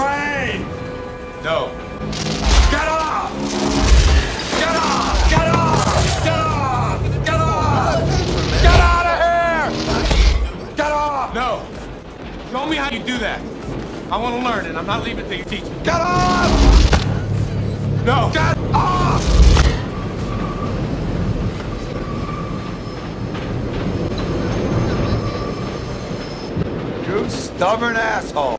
train! No. Get off! Get off! Get off! Get off! Get off! Get out of here! Get off! No. Show me how you do that. I want to learn, and I'm not leaving till you teach me. Get off! No. Get off! You stubborn asshole!